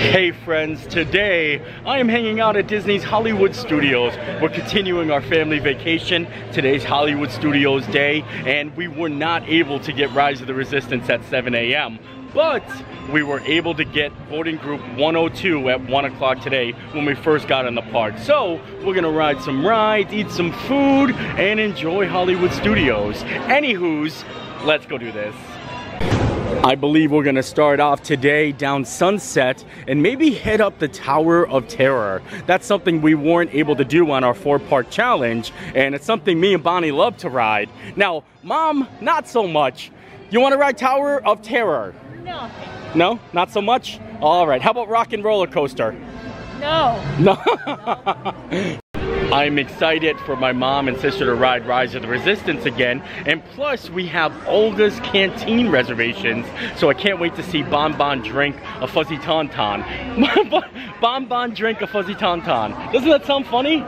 Hey friends, today I am hanging out at Disney's Hollywood Studios. We're continuing our family vacation. Today's Hollywood Studios day, and we were not able to get Rise of the Resistance at 7 a.m. but we were able to get Boarding Group 102 at 1 o'clock today when we first got in the park. So we're gonna ride some rides, eat some food, and enjoy Hollywood Studios. Anywho's, let's go do this. I believe we're gonna start off today down Sunset and maybe head up the Tower of Terror. That's something we weren't able to do on our 4-part challenge, and it's something me and Bonnie love to ride. Now, Mom, not so much. You wanna ride Tower of Terror? No. No? Not so much? All right, how about Rock and Roller Coaster? No. No? I'm excited for my mom and sister to ride Rise of the Resistance again, and plus we have Olga's Canteen reservations, so I can't wait to see Bonbon drink a Fuzzy Tauntaun. Bonbon drink a Fuzzy Tauntaun. Doesn't that sound funny?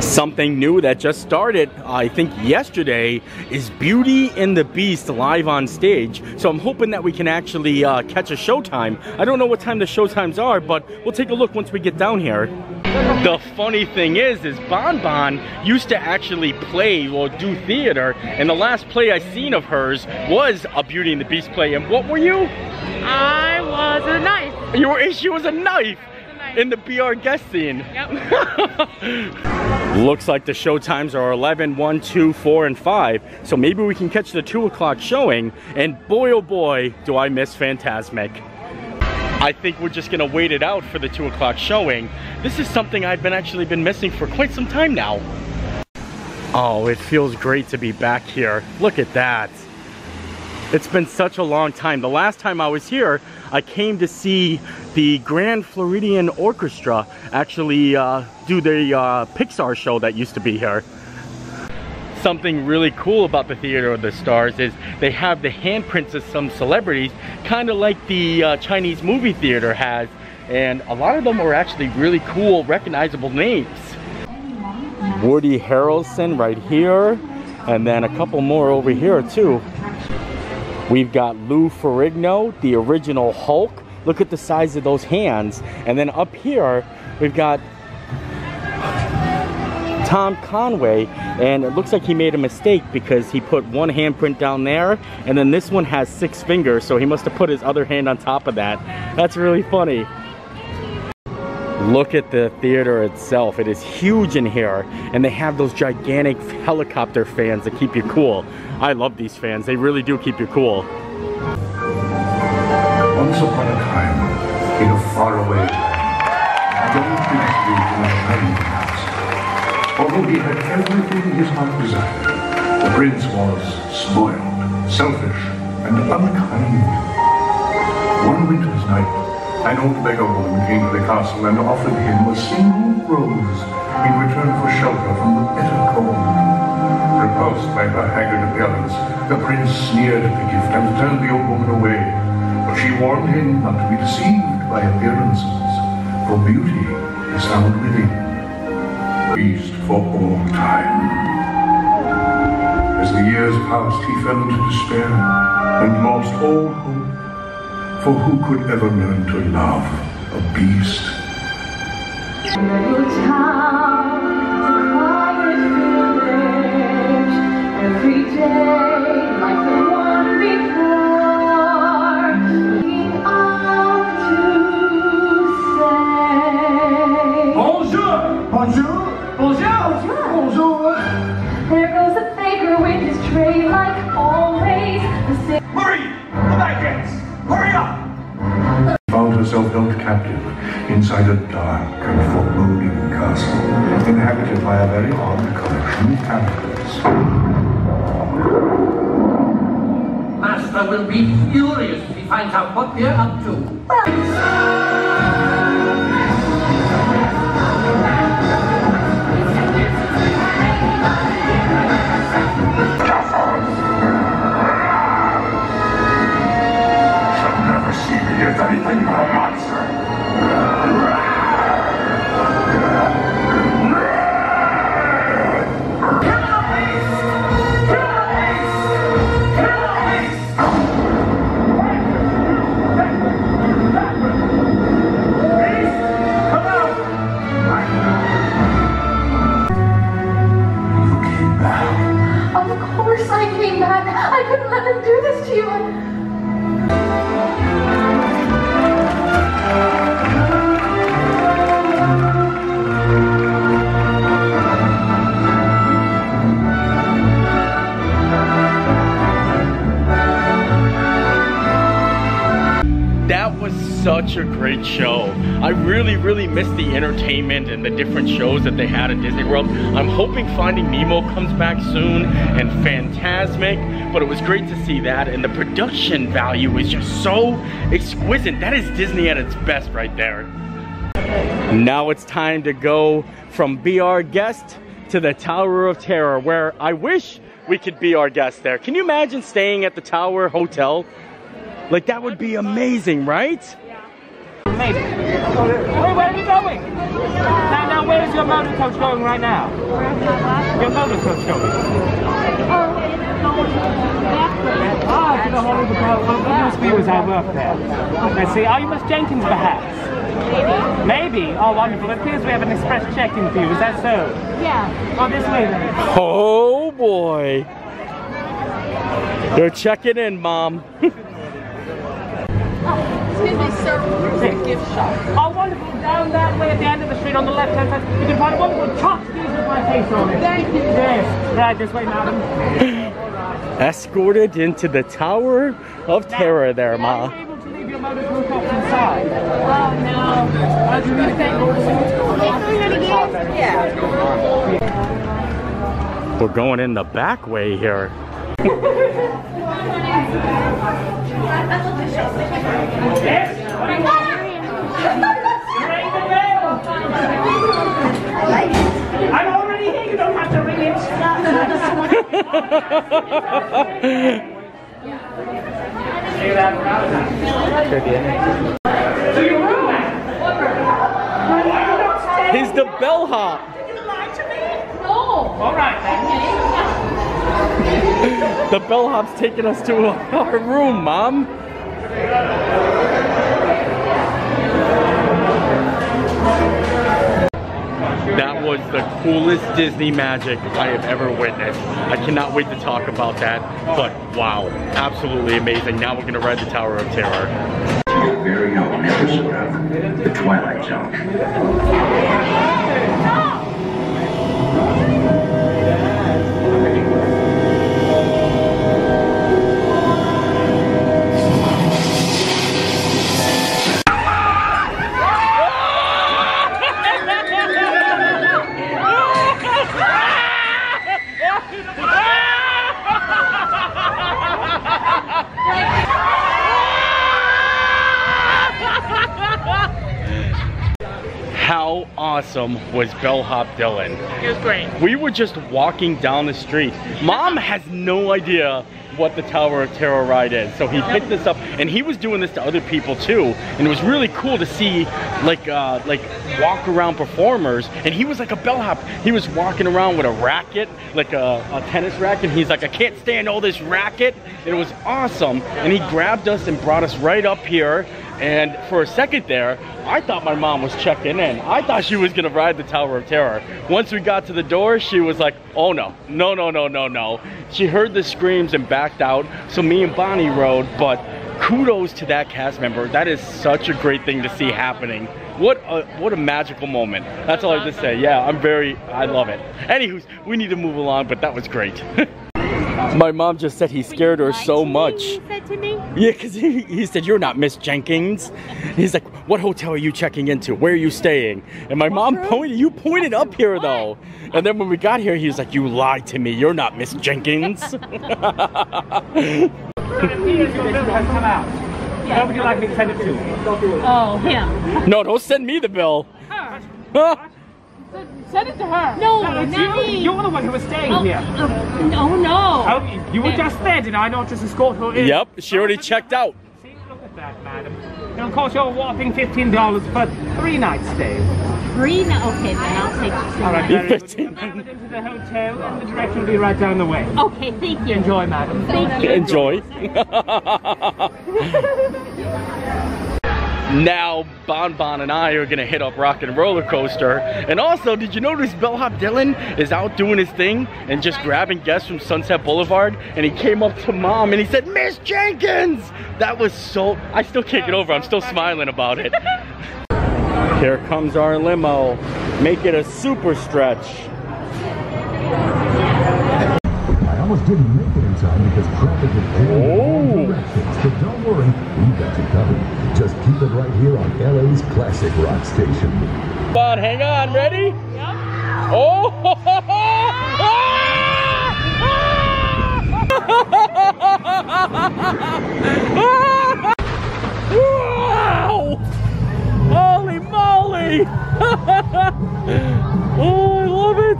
Something new that just started, I think yesterday, is Beauty and the Beast live on stage. So I'm hoping that we can actually catch a showtime. I don't know what time the showtimes are, but we'll take a look once we get down here. The funny thing is Bonbon used to actually play or do theater, and the last play I seen of hers was a Beauty and the Beast play. And what were you? I was a knife. You were? She was a knife in the Be Our Guest scene. Yep. Looks like the show times are 11, 1, 2, 4, and 5. So maybe we can catch the 2 o'clock showing. And boy, oh boy, do I miss Fantasmic. I think we're just gonna wait it out for the 2 o'clock showing. This is something I've been missing for quite some time now. Oh, it feels great to be back here. Look at that. It's been such a long time. The last time I was here, I came to see the Grand Floridian Orchestra actually do the Pixar show that used to be here. Something really cool about the Theater of the Stars is they have the handprints of some celebrities, kind of like the Chinese movie theater has, and a lot of them are actually really cool, recognizable names. Woody Harrelson right here, and then a couple more over here too. We've got Lou Ferrigno, the original Hulk. Look at the size of those hands. And then up here, we've got Tom Conway, and it looks like he made a mistake because he put one handprint down there, and then this one has 6 fingers, so he must have put his other hand on top of that. That's really funny. Look at the theater itself. It is huge in here, and they have those gigantic helicopter fans that keep you cool. I love these fans. They really do keep you cool. Once upon a time, in a faraway land, although he had everything his heart desired, the prince was spoiled, selfish, and unkind. One winter's night, an old beggar woman came to the castle and offered him a single rose in return for shelter from the bitter cold. Repulsed by her haggard appearance, the prince sneered at the gift and turned the old woman away. But she warned him not to be deceived by appearances, for beauty is outwitting. Beast for all time. As the years passed, he fell into despair and lost all hope. For who could ever learn to love a beast? Every town, the quiet village, every day like the one before, looking up to say, bonjour! Bonjour! Bonjour! Bonjour! There goes the baker with his tray like always. Marie! The baguettes! Hurry up! Found herself held captive inside a dark and foreboding castle, inhabited by a very odd collection of characters. Master will be furious if he finds out what they're up to. such a great show. I really miss the entertainment and the different shows that they had at Disney World. I'm hoping Finding Nemo comes back soon and Fantasmic, but it was great to see that, and the production value is just so exquisite. That is Disney at its best right there. Now it's time to go from Be Our Guest to the Tower of Terror, where I wish we could be our guest there. Can you imagine staying at the Tower Hotel? Like, that would be amazing, right? Yeah. Amazing. Wait, where are you going? Now, where is your motor coach going right now? Your motor coach going? Ah, to the Hall of the Parliament. It was our work there. Let's see, are you Miss Jenkins, perhaps? Maybe. Maybe? Oh, wonderful. It appears we have an express check-in for you. Is that so? Yeah. Oh, this way then. Oh, boy. They're checking in, Mom. Excuse me, sir, there's a gift shop. Oh, wonderful. Down that way at the end of the street on the left-hand side, you can find a wonderful chop cheese with my face on it. Thank you. Yes. Right, this way, madam. Escorted into the Tower of Terror there, Ma. Are you able to leave your motor coach inside? Oh, no. Do you think? Yeah. We're going in the back way here. I'm already here, you don't have to ring it. He's the bellhop. Did you lie to me? No. All right, thank you. The bellhop's taking us to our room, Mom. That was the coolest Disney magic I have ever witnessed. I cannot wait to talk about that, but wow, absolutely amazing. Now we're gonna ride the Tower of Terror. To your very own episode of The Twilight Zone. How awesome was Bellhop Dylan? It was great. We were just walking down the street. Mom has no idea what the Tower of Terror ride is, so he picked this up, and he was doing this to other people too, and it was really cool to see, like walk around performers, and he was like a bellhop. He was walking around with a racket, like a tennis racket, and he's like, I can't stand all this racket. It was awesome, and he grabbed us and brought us right up here. And for a second there, I thought my mom was checking in. I thought she was gonna ride the Tower of Terror. Once we got to the door, she was like, oh no, no, no, no, no, no. She heard the screams and backed out, so me and Bonnie rode, but kudos to that cast member. That is such a great thing to see happening. What a magical moment. That's all I have to say. Yeah, I love it. Anywho's, we need to move along, but that was great. My mom just said he scared her so much. He said to me? Yeah, because he said, you're not Miss Jenkins. He's like, what hotel are you checking into? Where are you staying? And my mom pointed, you pointed up here though. And then when we got here, he was like, you lied to me. You're not Miss Jenkins. How would you like me to send it to? Oh, him. No, don't send me the bill. Her. Send it to her. No, not me. You're the one who was staying here. No, no. Oh, you were just there, did I not just escort her in? Yep, she already checked out. See, look at that, madam. And of course, you're whopping $15 for 3 nights stay. 3 nights? Okay, then I'll take you 3 nights. All right, Mary, we'll into the hotel, and the direction will be right down the way. Okay, thank you. Enjoy, madam. Thank you. Enjoy. Now, Bon Bon and I are gonna hit up Rock and Roller Coaster. And also, did you notice Bellhop Dylan is out doing his thing and just grabbing guests from Sunset Boulevard? And he came up to Mom and he said, Miss Jenkins! That was so, I still can't get over it. I'm still smiling about it. Here comes our limo. Make it a super stretch. I almost didn't make it in time because traffic was jammed in all directions. So don't worry, we got you covered. Just keep it right here on LA's Classic Rock Station. Come on, hang on, ready? Yep. Oh! Ho, ho, ho. Ah! Ah! Wow! Holy moly! Oh, I love it!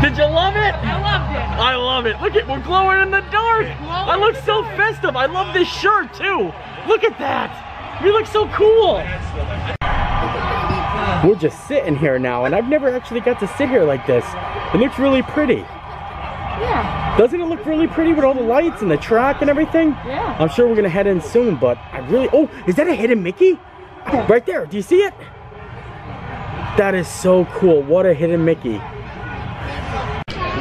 Did you love it? I loved it. I love it. Look at, we're glowing in the dark. I look so festive. I love this shirt too. Look at that. We look so cool. We're just sitting here now, and I've never actually got to sit here like this. It looks really pretty. Yeah. Doesn't it look really pretty with all the lights and the track and everything? Yeah. I'm sure we're gonna head in soon, but I really, oh, is that a hidden Mickey? Right there, do you see it? That is so cool, what a hidden Mickey.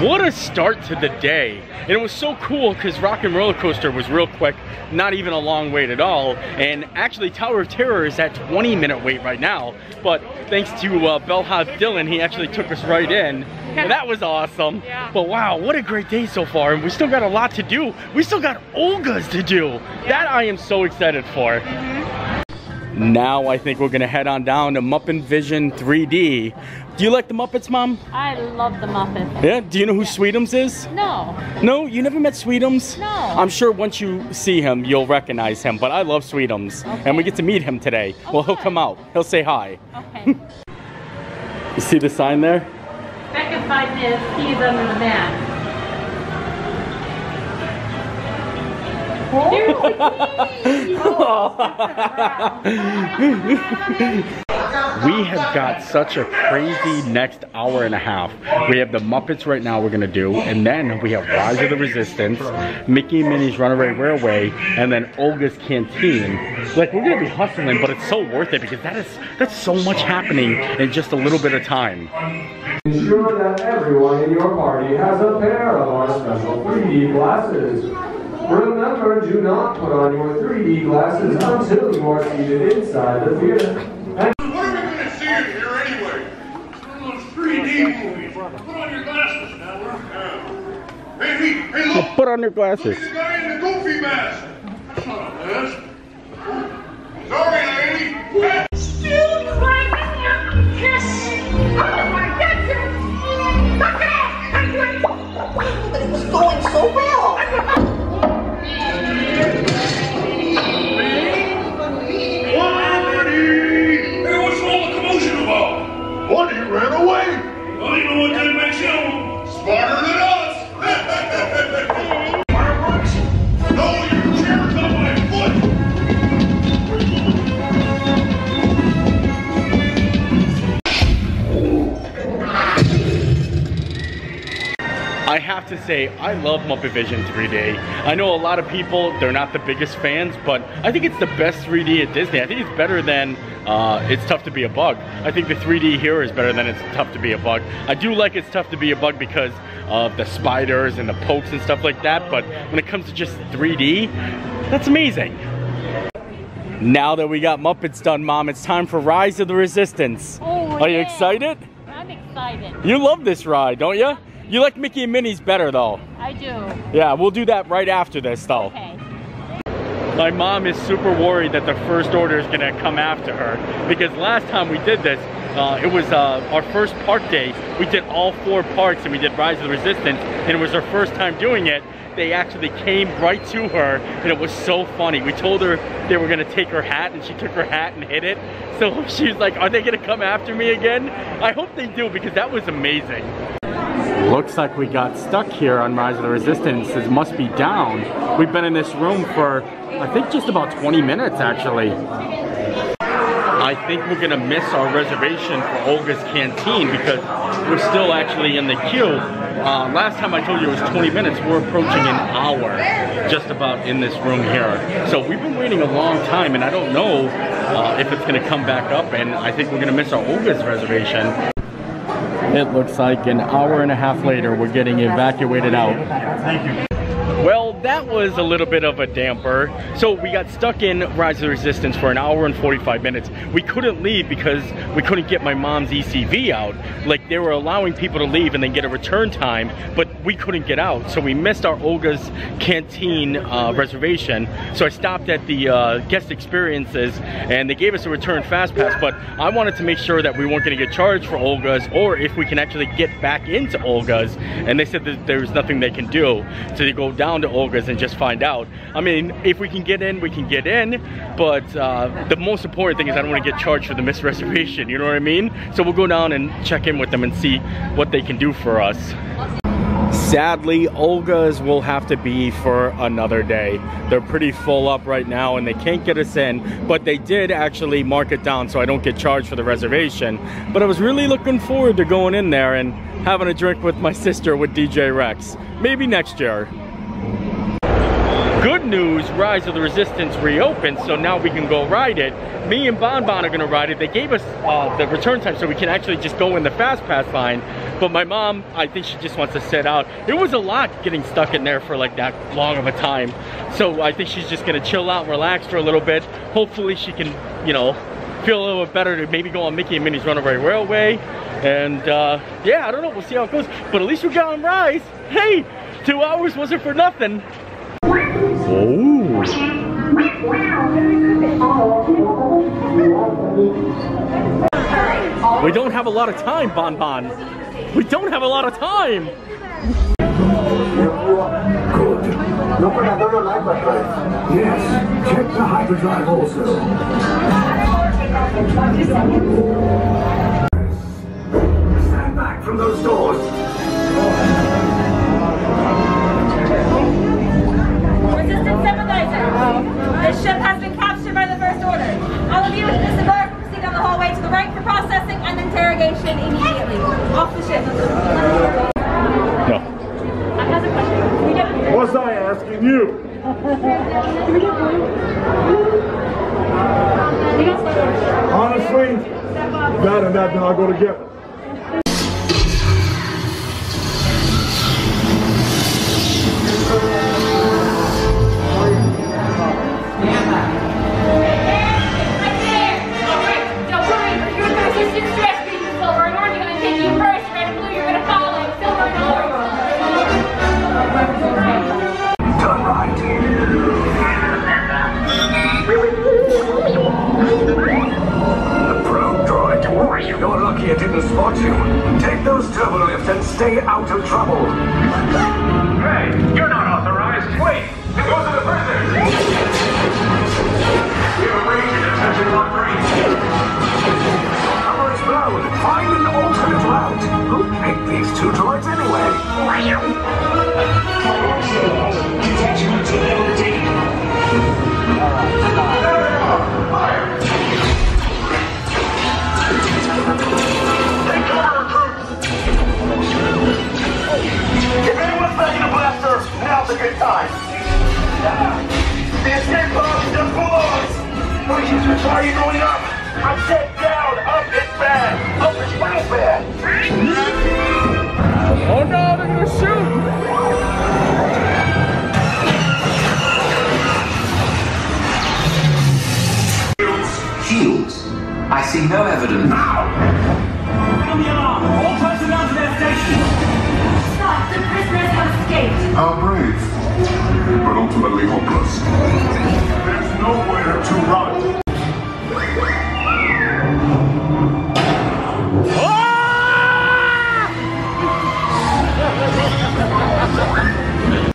What a start to the day. And it was so cool because Rock and Roller Coaster was real quick, not even a long wait at all. And actually Tower of Terror is at 20-minute wait right now. But thanks to Bellhop Dylan, he actually took us right in. And that was awesome. Yeah. But wow, what a great day so far. And we still got a lot to do. We still got Olga's to do. Yeah. That I am so excited for. Mm-hmm. Now I think we're gonna head on down to Muppet Vision 3D. Do you like the Muppets, Mom? I love the Muppets. Yeah? Do you know who Sweetums is? No. No? You never met Sweetums? No. I'm sure once you see him, you'll recognize him, but I love Sweetums. Okay. And we get to meet him today. Oh, well, good. He'll come out. He'll say hi. Okay. You see the sign there? Becca finds his keys under the mat. Oh. There's the keys! Oh. We have got such a crazy next hour and a half. We have the Muppets right now we're gonna do, and then we have Rise of the Resistance, Mickey and Minnie's Runaway Railway, and then Olga's Canteen. Like, we're gonna be hustling, but it's so worth it because that's so much happening in just a little bit of time. Ensure that everyone in your party has a pair of our special 3D glasses. Remember, do not put on your 3D glasses until you are seated inside the theater. Hey, put on your glasses. Look at the guy in the goofy mask. That's not a mask. Sorry, lady. Still climbing up the kiss. Oh my God! Look out! I'm going. It was going so well. Hey, what's all the commotion about? What? He ran away. Well, you know what that makes him? Smarter than us. Fireworks? No, your chair got my foot! I have to say, I love Muppet Vision 3D. I know a lot of people, they're not the biggest fans, but I think it's the best 3D at Disney. I think it's better than It's Tough to Be a Bug. I think the 3D here is better than It's Tough to Be a Bug. I do like It's Tough to Be a Bug because of the spiders and the pokes and stuff like that, but when it comes to just 3D, that's amazing. Now that we got Muppets done, Mom, it's time for Rise of the Resistance. Oh, are you excited? I'm excited. You love this ride, don't you? You like Mickey and Minnie's better, though. I do. Yeah, we'll do that right after this, though. Okay. My mom is super worried that the First Order is gonna come after her because last time we did this, it was our first park day. We did all four parks and we did Rise of the Resistance, and it was her first time doing it. They actually came right to her and it was so funny. We told her they were gonna take her hat and she took her hat and hid it. So she's like, are they gonna come after me again? I hope they do because that was amazing. Looks like we got stuck here on Rise of the Resistance. It must be down. We've been in this room for, I think, just about 20 minutes, actually. I think we're gonna miss our reservation for Olga's Canteen because we're still actually in the queue. Last time I told you it was 20 minutes. We're approaching an hour just about in this room here. So we've been waiting a long time, and I don't know if it's gonna come back up, and I think we're gonna miss our Olga's reservation. It looks like an hour and a half later, we're getting evacuated out. Thank you. Well, that was a little bit of a damper. So we got stuck in Rise of the Resistance for an hour and 45 minutes. We couldn't leave because we couldn't get my mom's ECV out. Like, they were allowing people to leave and then get a return time, but we couldn't get out, so we missed our Olga's Canteen reservation. So I stopped at the guest experiences and they gave us a return fast pass, but I wanted to make sure that we weren't going to get charged for Olga's, or if we can actually get back into Olga's, and they said that there was nothing they can do. So they go down to Olga's and just find out. I mean, if we can get in, we can get in, but the most important thing is I don't want to get charged for the missed reservation, you know what I mean? So we'll go down and check in with them and see what they can do for us. Sadly, Olga's will have to be for another day. They're pretty full up right now and they can't get us in, but they did actually mark it down so I don't get charged for the reservation. But I was really looking forward to going in there and having a drink with my sister with DJ Rex. Maybe next year. Good news, Rise of the Resistance reopened, so now we can go ride it. Me and Bon Bon are gonna ride it. They gave us the return time so we can actually just go in the fast pass line. But my mom, I think she just wants to sit out. It was a lot getting stuck in there for like that long of a time. So I think she's just gonna chill out and relax for a little bit. Hopefully she can, you know, feel a little bit better to maybe go on Mickey and Minnie's Runaway Railway. And yeah, I don't know, we'll see how it goes. But at least we got on Rise. Hey, 2 hours wasn't for nothing. Oh. We don't have a lot of time, Bon Bon. We don't have a lot of time. Good. Look at another hyperdrive. Yes, check the hyperdrive also. Stand back from those doors. The ship has been captured by the First Order. All of you with disembark, proceed down the hallway to the right for processing and interrogation immediately. Off the ship. No. I have a question. Was I asking you? Honestly, that and that now go together. You're lucky it didn't spot you. Take those turbo lifts and stay out of trouble. Hey, you're not authorized. Wait, it goes to the prisoners. We have arranged an extension on three. Cover explode. Find an alternate route. Who picked these two droids anyway? Attachment to LD. Fire! Now's a good time. The escape pod is the floors. Please, which are you going up? I said down. Up is bad. Up is real bad. Oh no, they're gonna shoot. Shields. I see no evidence. Now. Sound the alarm. All personnel down to their stations. Stop! The prisoners have escaped! How brave, but ultimately hopeless. There's nowhere to run.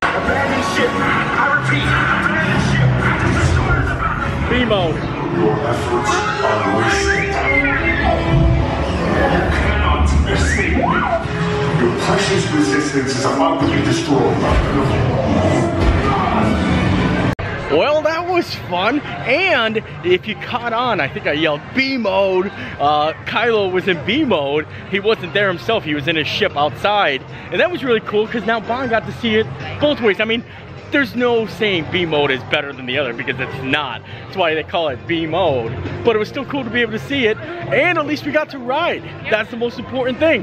Abandoned ship! I repeat, abandoned ship! Destroy the battle! Nemo! Your efforts are wasted. You cannot escape me. Your precious resistance is about to be destroyed. Well, that was fun, and if you caught on, I think I yelled B-mode. Kylo was in B-mode. He wasn't there himself, he was in his ship outside. And that was really cool, because now Bon got to see it both ways. I mean, there's no saying B-mode is better than the other, because it's not. That's why they call it B-mode. But it was still cool to be able to see it, and at least we got to ride. That's the most important thing.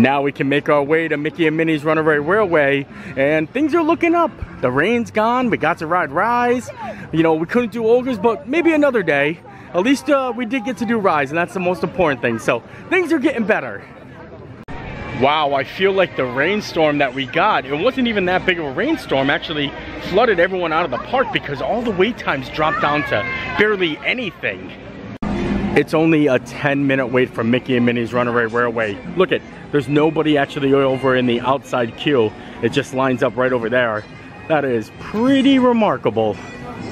Now we can make our way to Mickey and Minnie's Runaway Railway, and things are looking up. The rain's gone, we got to ride Rise. You know, we couldn't do Olga's, but maybe another day. At least we did get to do Rise, and that's the most important thing. So, things are getting better. Wow, I feel like the rainstorm that we got, it wasn't even that big of a rainstorm, actually flooded everyone out of the park because all the wait times dropped down to barely anything. It's only a 10-minute wait for Mickey and Minnie's Runaway Railway. Look at, there's nobody actually over in the outside queue. It just lines up right over there. That is pretty remarkable.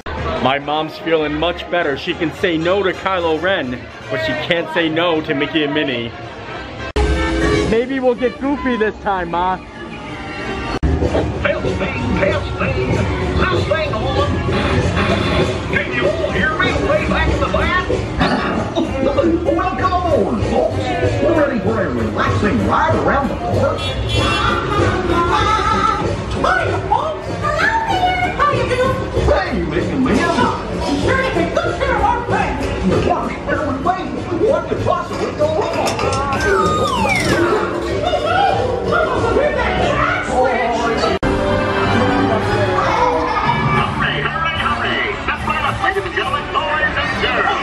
My mom's feeling much better. She can say no to Kylo Ren, but she can't say no to Mickey and Minnie. Maybe we'll get Goofy this time, Ma. Can you all hear me way back in the van? Well, come on, folks. We're ready for a relaxing ride around the park. Hey, Mickey and Minnie. The park is barely waiting. What could possibly go wrong? Hurry, hurry, hurry. That's right up, ladies and gentlemen, boys and girls.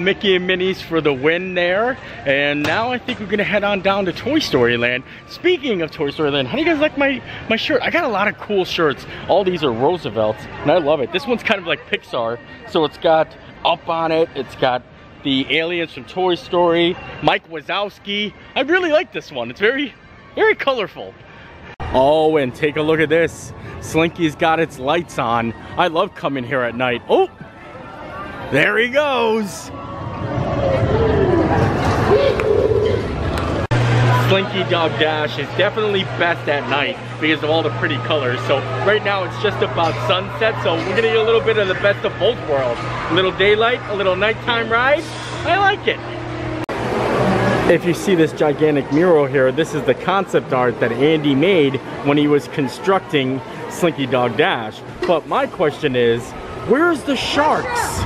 Mickey and Minnie's for the win there, and now I think we're gonna head on down to Toy Story Land. Speaking of Toy Story Land, how do you guys like my shirt? I got a lot of cool shirts. All these are Roosevelt's, and I love it. This one's kind of like Pixar, so it's got Up on it. It's got the aliens from Toy Story, Mike Wazowski. I really like this one. It's very, very colorful. Oh, and take a look at this. Slinky's got its lights on. I love coming here at night. Oh, there he goes. Slinky Dog Dash is definitely best at night because of all the pretty colors. So right now it's just about sunset, so we're gonna get a little bit of the best of both worlds. A little daylight, a little nighttime ride. I like it. If you see this gigantic mural here, this is the concept art that Andy made when he was constructing Slinky Dog Dash. But my question is, where's the sharks?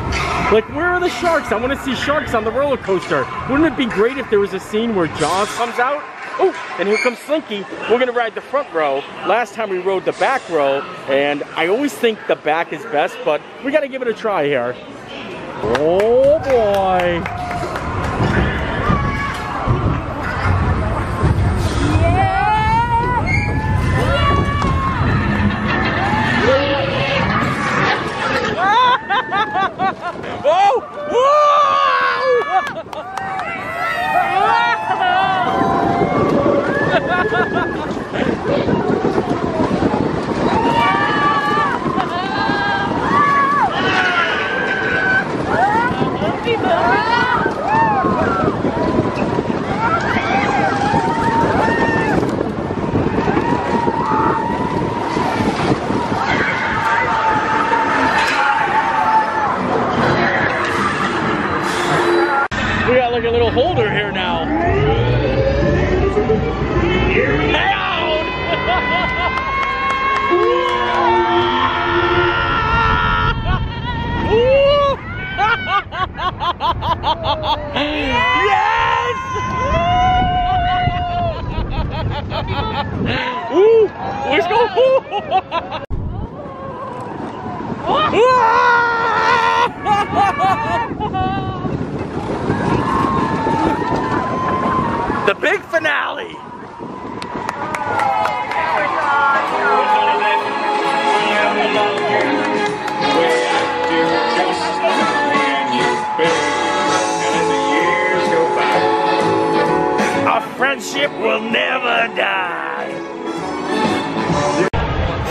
Like, where are the sharks? I want to see sharks on the roller coaster. Wouldn't it be great if there was a scene where Jaws comes out? Oh, and here comes Slinky. We're going to ride the front row. Last time we rode the back row, and I always think the back is best, but we got to give it a try here. Oh, boy. Whoa! Whoa! The big finale. Our friendship will never die.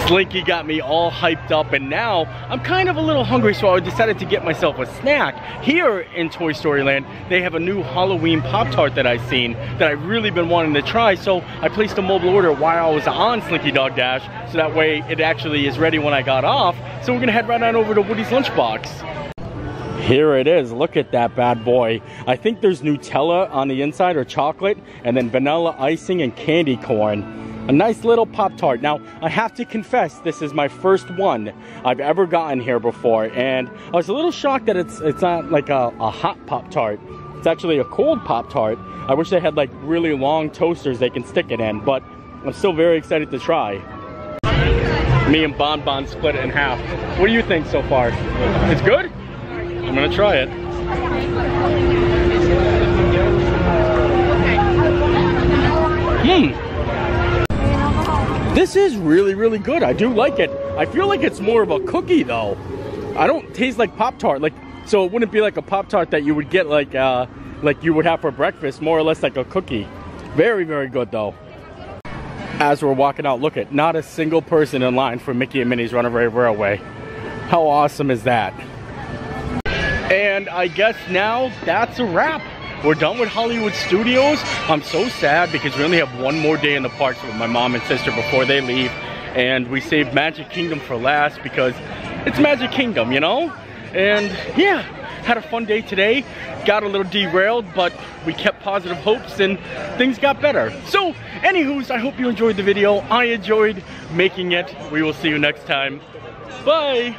Slinky got me all hyped up, and now I'm kind of a little hungry, so I decided to get myself a snack. Here in Toy Story Land, they have a new Halloween Pop-Tart that I've seen that I've really been wanting to try, so I placed a mobile order while I was on Slinky Dog Dash, so that way it actually is ready when I got off. So we're gonna head right on over to Woody's Lunchbox. Here it is, look at that bad boy. I think there's Nutella on the inside, or chocolate, and then vanilla icing and candy corn. A nice little Pop-Tart. Now, I have to confess, this is my first one I've ever gotten here before, and I was a little shocked that it's not like a hot Pop-Tart. It's actually a cold Pop-Tart. I wish they had like really long toasters they can stick it in, but I'm still very excited to try. Me and Bon Bon split it in half. What do you think so far? It's good? I'm gonna try it. Hmm. This is really, really good. I do like it. I feel like it's more of a cookie though. I don't taste like Pop-Tart. Like, so it wouldn't be like a Pop-Tart that you would get like you would have for breakfast, more or less like a cookie. Very, very good though. As we're walking out, look at, not a single person in line for Mickey and Minnie's Runaway Railway. How awesome is that? And I guess now that's a wrap. We're done with Hollywood Studios. I'm so sad because we only have one more day in the parks with my mom and sister before they leave. And we saved Magic Kingdom for last because it's Magic Kingdom, you know? And yeah, had a fun day today. Got a little derailed, but we kept positive hopes and things got better. So, anywho's, I hope you enjoyed the video. I enjoyed making it. We will see you next time. Bye.